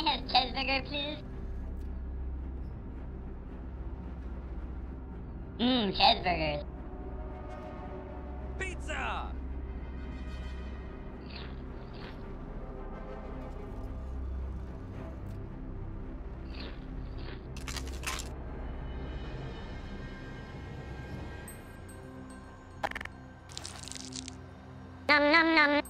I have cheeseburger, please? Cheeseburgers. Pizza! Nom nom nom.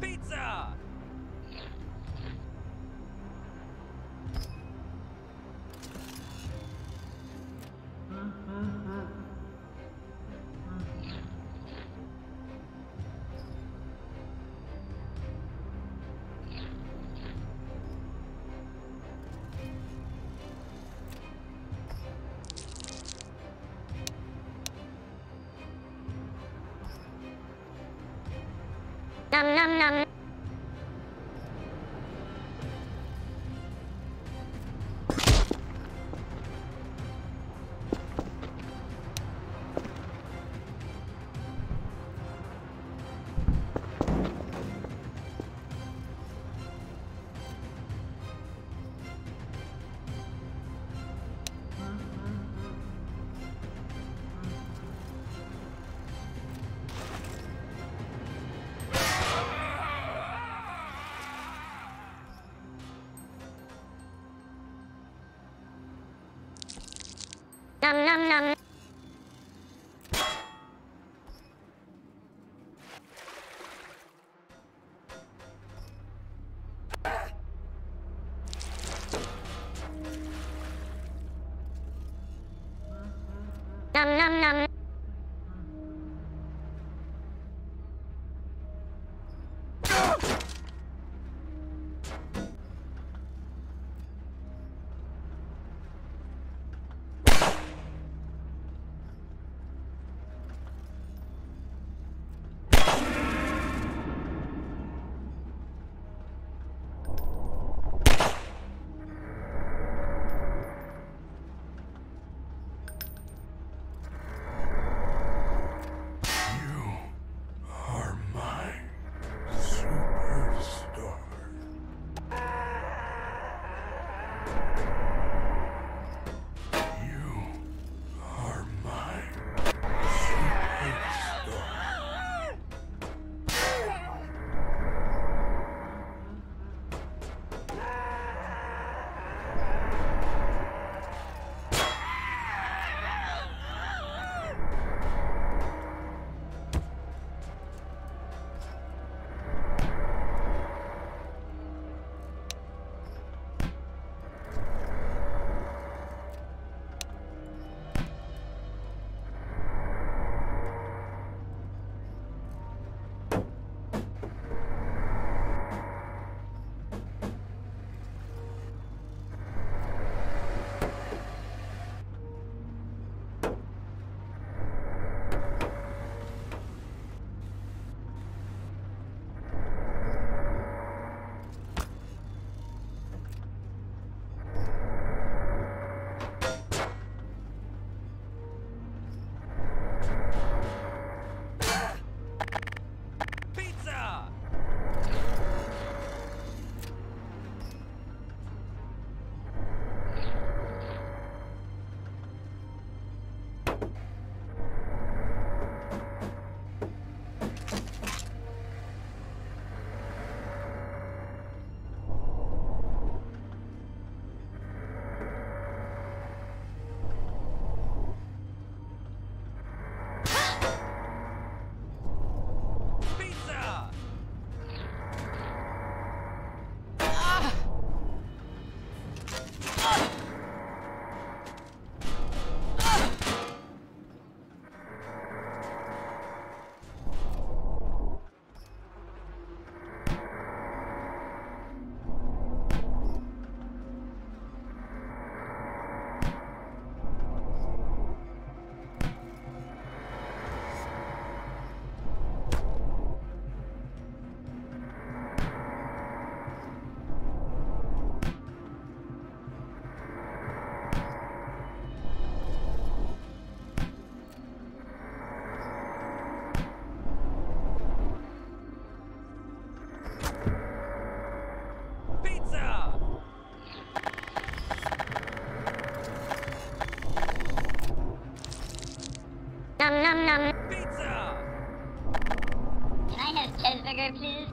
Pizza! Nom nom nom. Nom nom nom. Nom nom nom. Nom nom nom. Pizza! Can I have cheeseburger, please?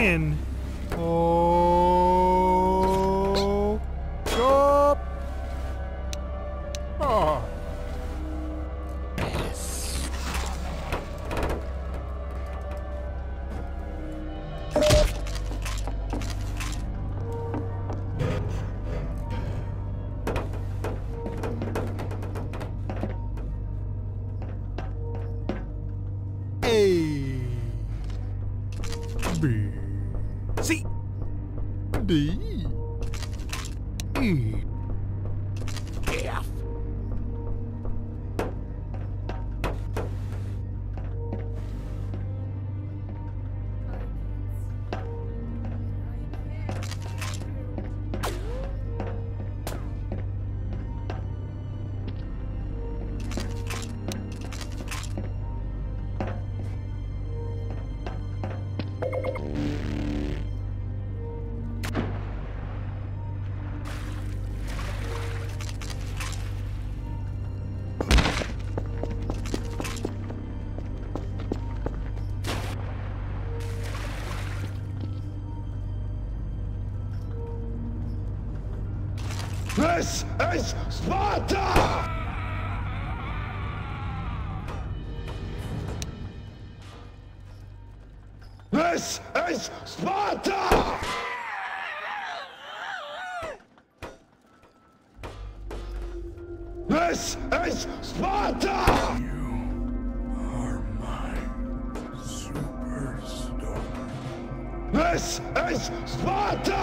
In. Oh, stop. Oh. Yes. Hey. B. C. D. E. F. This is Sparta! This is Sparta! This is Sparta! You are my superstar. This is Sparta!